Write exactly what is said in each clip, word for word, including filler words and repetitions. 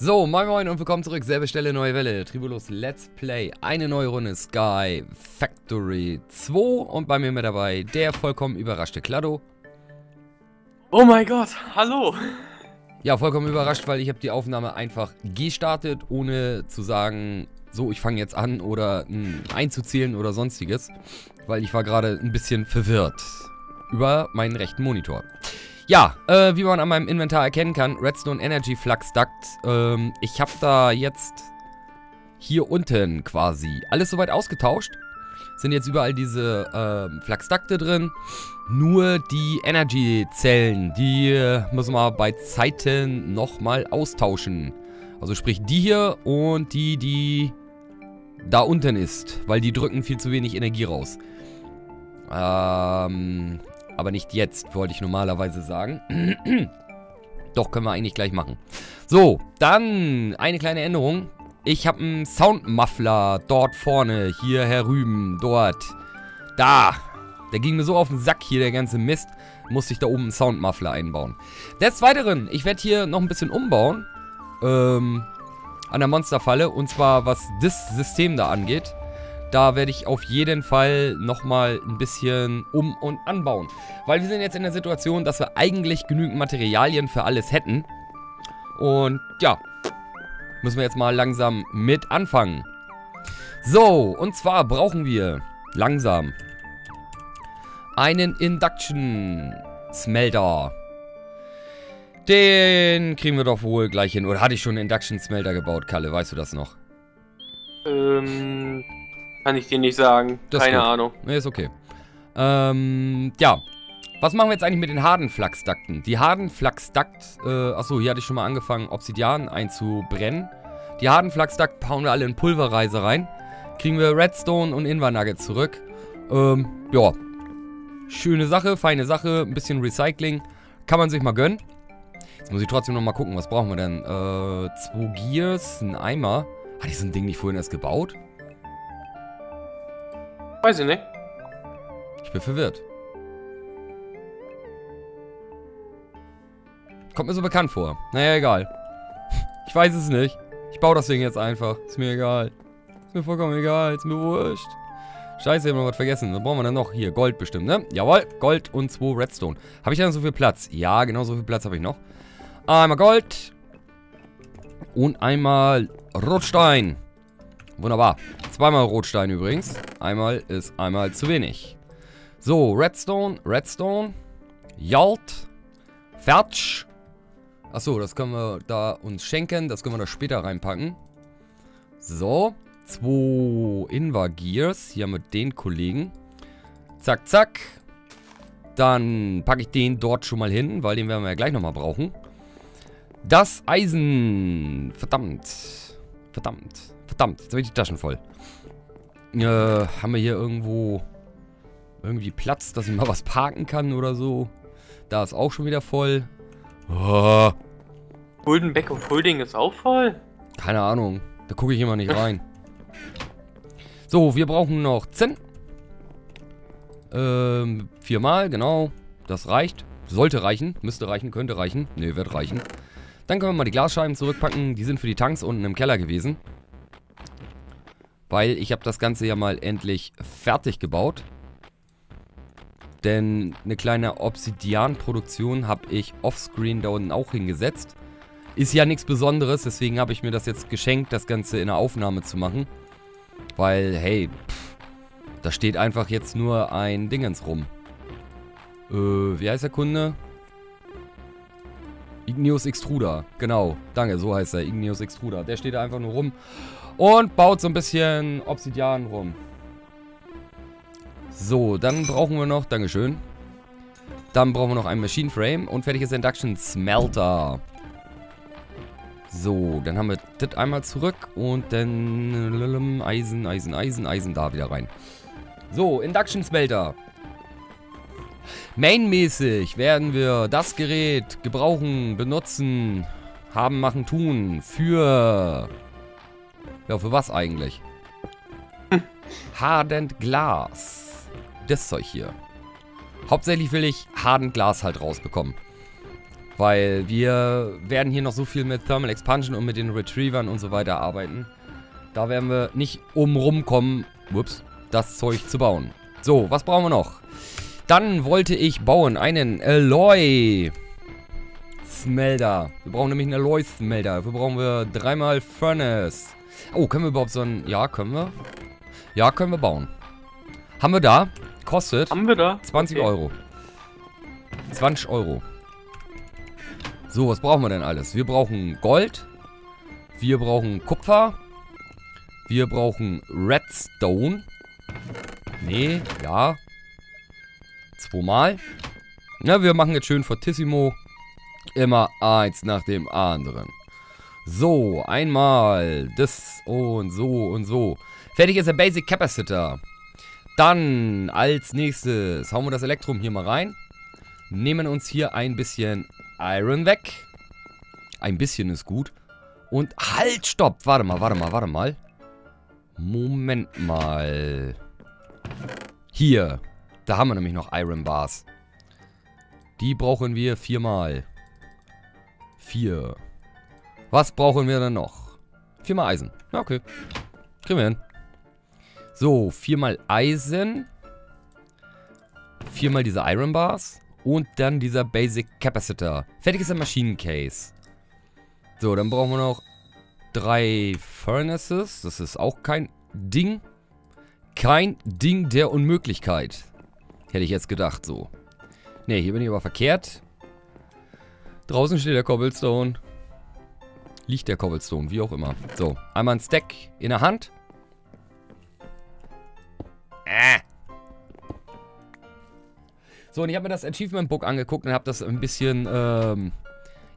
So, moin moin und willkommen zurück, selbe Stelle, neue Welle, Trivolos Let's Play, eine neue Runde Sky Factory zwei und bei mir mit dabei der vollkommen überraschte Klatto. Oh mein Gott, hallo! Ja, vollkommen überrascht, weil ich habe die Aufnahme einfach gestartet, ohne zu sagen, so ich fange jetzt an oder mh, einzuzählen oder sonstiges, weil ich war gerade ein bisschen verwirrt über meinen rechten Monitor. Ja, äh, wie man an meinem Inventar erkennen kann, Redstone Energy Flux-Duct. Ähm, ich habe da jetzt hier unten quasi alles soweit ausgetauscht. Sind jetzt überall diese äh, Flux-Ducte drin. Nur die Energy-Zellen, die äh, müssen wir bei Zeiten nochmal austauschen. Also sprich die hier und die, die da unten ist. Weil die drücken viel zu wenig Energie raus. Ähm... Aber nicht jetzt, wollte ich normalerweise sagen. Doch, können wir eigentlich gleich machen. So, dann eine kleine Änderung. Ich habe einen Soundmuffler dort vorne, hier herüben, dort. Da. Der ging mir so auf den Sack hier, der ganze Mist. Musste ich da oben einen Soundmuffler einbauen. Des Weiteren, ich werde hier noch ein bisschen umbauen. Ähm, an der Monsterfalle. Und zwar, was das System da angeht. Da werde ich auf jeden Fall nochmal ein bisschen um- und anbauen. Weil wir sind jetzt in der Situation, dass wir eigentlich genügend Materialien für alles hätten. Und ja, müssen wir jetzt mal langsam mit anfangen. So, und zwar brauchen wir langsam einen Induction-Smelter. Den kriegen wir doch wohl gleich hin. Oder hatte ich schon einen Induction-Smelter gebaut, Kalle? Weißt du das noch? Ähm... Kann ich dir nicht sagen. Das Keine Ahnung. Ist okay. Ähm, ja. Was machen wir jetzt eigentlich mit den Hardened Flux Ducten? Die Hardened Flux Duct, äh, achso, hier hatte ich schon mal angefangen, Obsidian einzubrennen. Die Hardened Flux Duct pauen wir alle in Pulverreise rein. Kriegen wir Redstone und Invernuggets zurück. Ähm, ja. Schöne Sache, feine Sache, ein bisschen Recycling. Kann man sich mal gönnen. Jetzt muss ich trotzdem nochmal gucken, was brauchen wir denn? Äh, zwei Gears, ein Eimer. Hatte ich so ein Ding nicht vorhin erst gebaut? Weiß ich nicht. Ich bin verwirrt. Kommt mir so bekannt vor. Naja, egal. Ich weiß es nicht. Ich baue das Ding jetzt einfach. Ist mir egal. Ist mir vollkommen egal. Ist mir wurscht. Scheiße, ich hab noch was vergessen. Was brauchen wir denn noch? Hier, Gold bestimmt, ne? Jawohl, Gold und zwei Redstone. Habe ich da noch so viel Platz? Ja, genau so viel Platz habe ich noch. Einmal Gold. Und einmal Rotstein. Wunderbar. Zweimal Rotstein übrigens. Einmal ist einmal zu wenig. So, Redstone, Redstone. Jalt. Fertsch. Achso, das können wir da uns schenken. Das können wir da später reinpacken. So. Zwei Inva-Gears. Hier haben wir den Kollegen. Zack, zack. Dann packe ich den dort schon mal hin, weil den werden wir ja gleich nochmal brauchen. Das Eisen. Verdammt. Verdammt. Verdammt, jetzt habe ich die Taschen voll. Äh, haben wir hier irgendwo irgendwie Platz, dass ich mal was parken kann oder so? Da ist auch schon wieder voll. Oh. Holdenbeck und Holding ist auch voll? Keine Ahnung, da gucke ich immer nicht rein. So, wir brauchen noch zehn. Ähm, viermal, genau. Das reicht. Sollte reichen, müsste reichen, könnte reichen. Ne, wird reichen. Dann können wir mal die Glasscheiben zurückpacken. Die sind für die Tanks unten im Keller gewesen. Weil ich habe das Ganze ja mal endlich fertig gebaut. Denn eine kleine Obsidian-Produktion habe ich offscreen da unten auch hingesetzt. Ist ja nichts Besonderes, deswegen habe ich mir das jetzt geschenkt, das Ganze in der Aufnahme zu machen. Weil, hey, pff, da steht einfach jetzt nur ein Dingens rum. Äh, wie heißt der Kunde? Igneous Extruder, genau. Danke, so heißt er, Igneous Extruder. Der steht da einfach nur rum. Und baut so ein bisschen Obsidian rum. So, dann brauchen wir noch... Dankeschön. Dann brauchen wir noch einen Machine Frame. Und fertig ist Induction-Smelter. So, dann haben wir das einmal zurück. Und dann... Eisen, Eisen, Eisen, Eisen da wieder rein. So, Induction-Smelter. Mainmäßig werden wir das Gerät gebrauchen, benutzen, haben, machen, tun. Für... Ja, für was eigentlich? Hm. Hardened Glas. Das Zeug hier. Hauptsächlich will ich Hardened Glas halt rausbekommen. Weil wir werden hier noch so viel mit Thermal Expansion und mit den Retrievern und so weiter arbeiten. Da werden wir nicht umrum kommen, ups, das Zeug zu bauen. So, was brauchen wir noch? Dann wollte ich bauen einen Alloy Smelter. Wir brauchen nämlich einen Alloy Smelter. Dafür brauchen wir dreimal Furnace. Oh, können wir überhaupt so einen... Ja, können wir. Ja, können wir bauen. Haben wir da. Kostet... Haben wir da? zwanzig okay. Euro. zwanzig Euro. So, was brauchen wir denn alles? Wir brauchen Gold. Wir brauchen Kupfer. Wir brauchen Redstone. Nee, ja. Zweimal. Na, wir machen jetzt schön Fortissimo. Immer eins nach dem anderen. So, einmal das und so und so. Fertig ist der Basic Capacitor. Dann als nächstes hauen wir das Elektrum hier mal rein. Nehmen uns hier ein bisschen Iron weg. Ein bisschen ist gut. Und halt, stopp. Warte mal, warte mal, warte mal. Moment mal. Hier. Da haben wir nämlich noch Iron Bars. Die brauchen wir viermal. Vier. Was brauchen wir dann noch? Viermal Eisen. Ja, okay. Kriegen wir hin. So, viermal Eisen. Viermal diese Iron Bars. Und dann dieser Basic Capacitor. Fertig ist der Maschinencase. So, dann brauchen wir noch drei Furnaces. Das ist auch kein Ding. Kein Ding der Unmöglichkeit. Hätte ich jetzt gedacht, so. Ne, hier bin ich aber verkehrt. Draußen steht der Cobblestone. Liegt der Cobblestone, wie auch immer. So, einmal ein Stack in der Hand. Äh. So, und ich habe mir das Achievement Book angeguckt und habe das ein bisschen, ähm,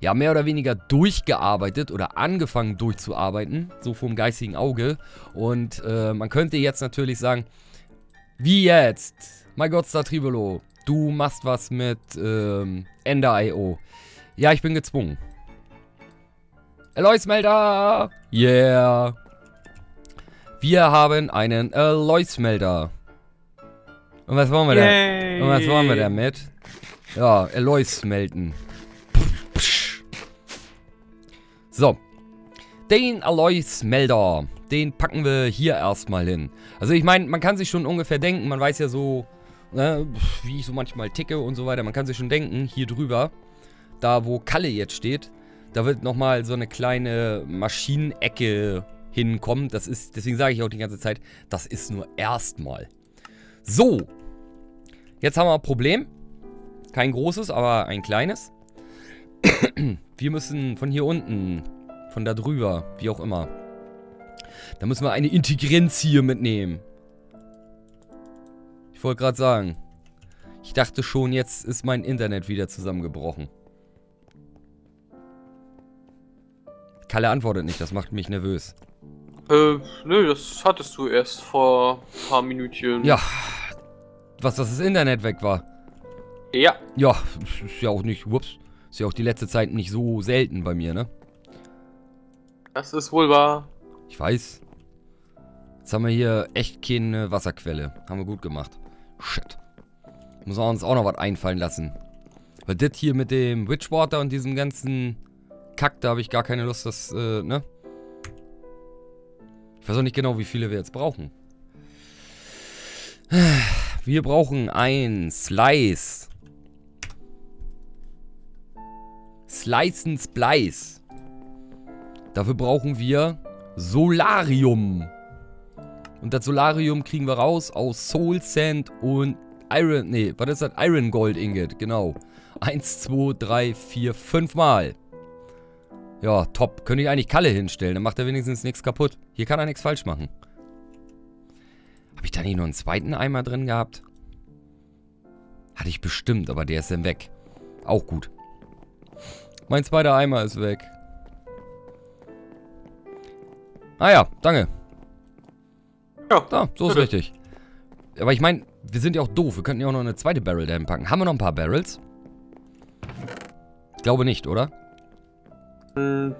ja, mehr oder weniger durchgearbeitet oder angefangen durchzuarbeiten. So vom geistigen Auge. Und äh, man könnte jetzt natürlich sagen, wie jetzt? Mein Gott, Star Trivolo, du machst was mit ähm, Ender-I O. Ja, ich bin gezwungen. Alloy Smelter! Yeah! Wir haben einen Alloy Smelter. Und was wollen wir denn? Und was wollen wir damit? Ja, Alloy smelten. So. Den Alloy Smelter. Den packen wir hier erstmal hin. Also ich meine, man kann sich schon ungefähr denken. Man weiß ja so, ne, wie ich so manchmal ticke und so weiter. Man kann sich schon denken, hier drüber, da wo Kalle jetzt steht, da wird nochmal so eine kleine Maschinenecke hinkommen. Das ist, deswegen sage ich auch die ganze Zeit, das ist nur erstmal. So, jetzt haben wir ein Problem. Kein großes, aber ein kleines. Wir müssen von hier unten, von da drüber, wie auch immer. Da müssen wir eine Integrenz hier mitnehmen. Ich wollte gerade sagen, ich dachte schon, jetzt ist mein Internet wieder zusammengebrochen. Kalle antwortet nicht, das macht mich nervös. Äh, nö, das hattest du erst vor ein paar Minütchen. Ja, was, dass das Internet weg war? Ja. Ja, ist ja auch nicht, ups, ist ja auch die letzte Zeit nicht so selten bei mir, ne? Das ist wohl wahr. Ich weiß. Jetzt haben wir hier echt keine Wasserquelle. Haben wir gut gemacht. Shit. Muss man uns auch noch was einfallen lassen. Weil das hier mit dem Witchwater und diesem ganzen... Kack, da habe ich gar keine Lust, das, äh, ne? Ich weiß auch nicht genau, wie viele wir jetzt brauchen. Wir brauchen ein Slice. Slice'N'Splice. Dafür brauchen wir Solarium. Und das Solarium kriegen wir raus aus Soul Sand und Iron, nee, was ist das? Iron Gold ingot, genau. Eins, zwei, drei, vier, fünf Mal. Ja, top. Könnte ich eigentlich Kalle hinstellen. Dann macht er wenigstens nichts kaputt. Hier kann er nichts falsch machen. Habe ich da nicht nur einen zweiten Eimer drin gehabt? Hatte ich bestimmt, aber der ist dann weg. Auch gut. Mein zweiter Eimer ist weg. Ah ja, danke. Ja. Da, so ist richtig. Aber ich meine, wir sind ja auch doof. Wir könnten ja auch noch eine zweite Barrel dahin packen. Haben wir noch ein paar Barrels? Ich glaube nicht, oder?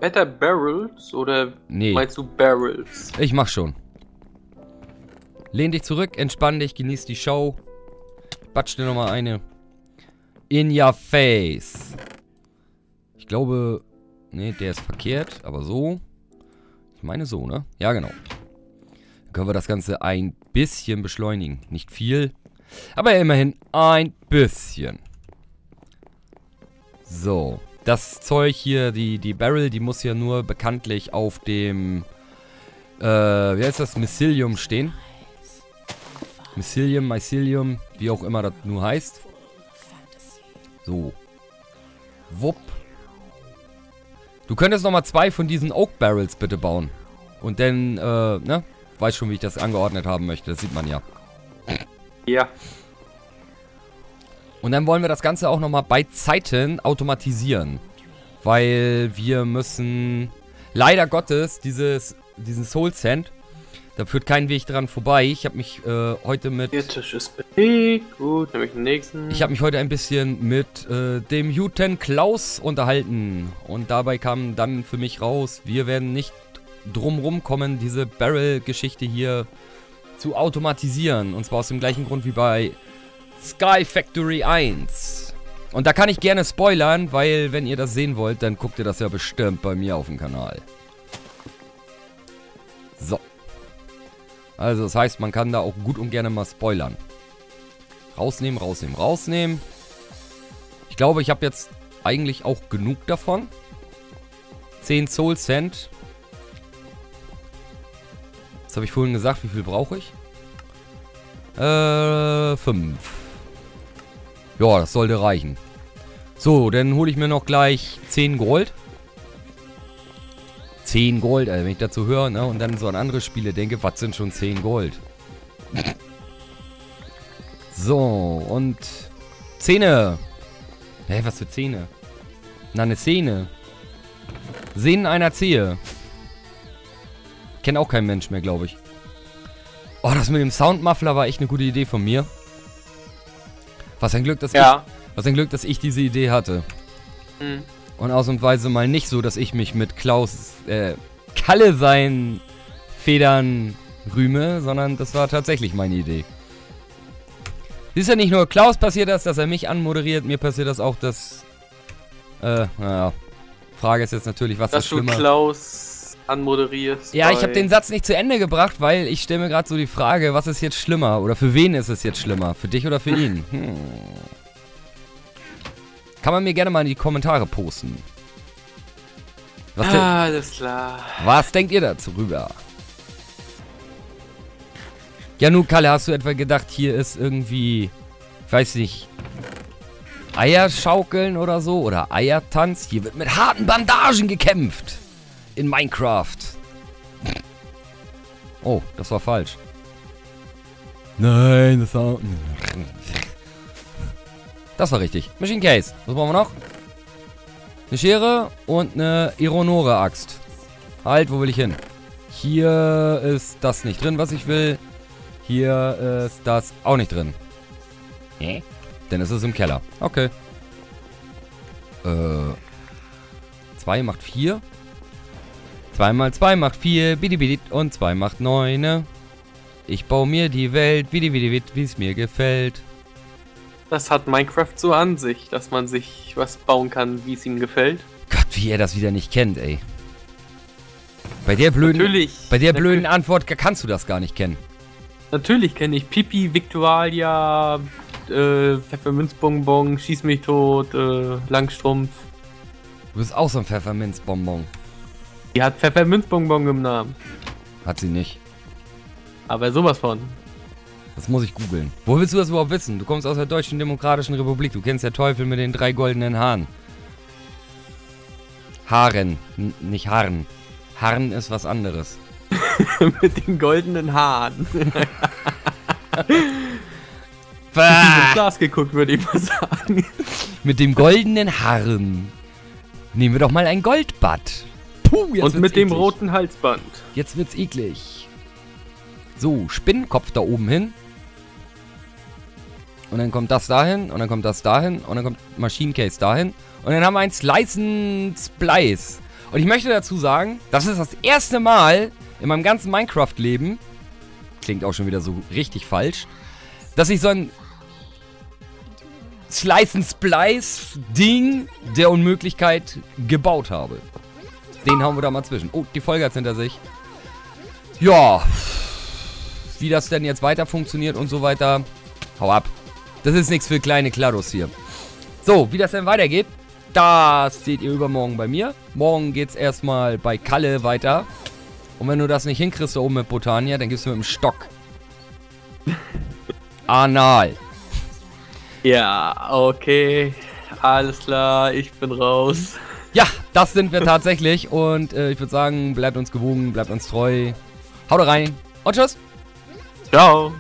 Better Barrels oder nee. Meinst du Barrels? Ich mach schon. Lehn dich zurück, entspann dich, genieß die Show. Batsch dir nochmal eine. In your face. glaube, ne, der ist verkehrt, aber so. Ich meine so, ne? Ja, genau. Dann können wir das Ganze ein bisschen beschleunigen. Nicht viel, aber immerhin ein bisschen. So, das Zeug hier, die, die Barrel, die muss ja nur bekanntlich auf dem, äh, wie heißt das, Mycelium stehen. Mycelium, Mycelium, wie auch immer das nur heißt. So. Wupp. Du könntest nochmal zwei von diesen Oak Barrels bitte bauen. Und dann, äh, ne? Weiß schon, wie ich das angeordnet haben möchte. Das sieht man ja. Ja. Und dann wollen wir das Ganze auch nochmal bei Zeiten automatisieren. Weil wir müssen, leider Gottes, dieses, diesen Soul Sand, da führt kein Weg dran vorbei. Ich habe mich äh, heute mit... Der Tisch ist belegt. Gut, nehme ich den nächsten. Ich habe mich heute ein bisschen mit äh, dem Juten Klaus unterhalten. Und dabei kam dann für mich raus, wir werden nicht drumrum kommen, diese Barrel-Geschichte hier zu automatisieren. Und zwar aus dem gleichen Grund wie bei Sky Factory eins. Und da kann ich gerne spoilern, weil wenn ihr das sehen wollt, dann guckt ihr das ja bestimmt bei mir auf dem Kanal. So. Also das heißt, man kann da auch gut und gerne mal spoilern. Rausnehmen, rausnehmen, rausnehmen. Ich glaube, ich habe jetzt eigentlich auch genug davon. zehn Soul Sand. Das habe ich vorhin gesagt, wie viel brauche ich? Äh, fünf. Ja, das sollte reichen. So, dann hole ich mir noch gleich zehn Gold. zehn Gold, also wenn ich dazu höre, ne, und dann so an andere Spiele denke, was sind schon zehn Gold? So, und Zähne. Hä, was für Zähne? Na, eine Zähne. Sehnen einer Zehe. Kennt auch kein Mensch mehr, glaube ich. Oh, das mit dem Soundmuffler war echt eine gute Idee von mir. Was ein Glück, dass, ja. ich, was ein Glück, dass ich diese Idee hatte. Mhm. Und ausnahmsweise mal nicht so, dass ich mich mit Klaus, äh, Kalle seinen Federn rühme, sondern das war tatsächlich meine Idee. Siehst du, nicht nur Klaus passiert das, dass er mich anmoderiert, mir passiert das auch, dass, äh, naja, Frage ist jetzt natürlich, was das schlimmer... Dass du Klaus anmoderierst. Ja, ich habe den Satz nicht zu Ende gebracht, weil ich stelle mir gerade so die Frage, was ist jetzt schlimmer? Oder für wen ist es jetzt schlimmer? Für dich oder für ihn? Hm. Kann man mir gerne mal in die Kommentare posten. Was ah, alles klar. Was denkt ihr dazu rüber? Ja, nun, Kalle, hast du etwa gedacht, hier ist irgendwie, ich weiß nicht, Eierschaukeln oder so? Oder Eiertanz? Hier wird mit harten Bandagen gekämpft. In Minecraft. Oh, das war falsch. Nein, das war... Das war richtig. Maschinencase. Was brauchen wir noch? Eine Schere und eine Ironore-Axt. Halt, wo will ich hin? Hier ist das nicht drin, was ich will. Hier ist das auch nicht drin. Hä? Denn es ist im Keller. Okay. Äh. zwei macht vier. zwei mal zwei macht vier. Bidibidit. Und zwei macht neun. Ich baue mir die Welt. Bidibidibit, wie es mir gefällt. Das hat Minecraft so an sich, dass man sich was bauen kann, wie es ihm gefällt. Gott, wie er das wieder nicht kennt, ey. Bei der blöden, natürlich, bei der blöden Antwort kannst du das gar nicht kennen. Natürlich kenne ich Pipi, Victualia, äh, Pfefferminzbonbon, Schieß mich tot, äh, Langstrumpf. Du bist auch so ein Pfefferminzbonbon. Die hat Pfefferminzbonbon im Namen. Hat sie nicht. Aber sowas von. Das muss ich googeln. Wo willst du das überhaupt wissen? Du kommst aus der Deutschen Demokratischen Republik. Du kennst den Teufel mit den drei goldenen Haaren. Haaren. N nicht Haaren. Haaren ist was anderes. Mit den goldenen Haaren. Bah. Glas geguckt, würde ich mal sagen. Mit dem goldenen Haaren. Nehmen wir doch mal ein Goldbad. Puh, jetzt und mit eklig. Dem roten Halsband. Jetzt wird's eklig. So, Spinnenkopf da oben hin. Und dann kommt das dahin, und dann kommt das dahin, und dann kommt Maschinencase dahin. Und dann haben wir ein Slice'N'Splice. Und ich möchte dazu sagen, das ist das erste Mal in meinem ganzen Minecraft-Leben, klingt auch schon wieder so richtig falsch, dass ich so ein Slice'N'Splice-Ding der Unmöglichkeit gebaut habe. Den hauen wir da mal zwischen. Oh, die Folge hat's hinter sich. Ja. Wie das denn jetzt weiter funktioniert und so weiter. Hau ab. Das ist nichts für kleine Klattos hier. So, wie das denn weitergeht, das seht ihr übermorgen bei mir. Morgen geht's erstmal bei Kalle weiter. Und wenn du das nicht hinkriegst da oben mit Botania, dann gibst du mit dem Stock. Anal. Ja, okay. Alles klar, ich bin raus. Ja, das sind wir tatsächlich. Und äh, ich würde sagen, bleibt uns gewogen, bleibt uns treu. Haut rein und tschüss. Ciao.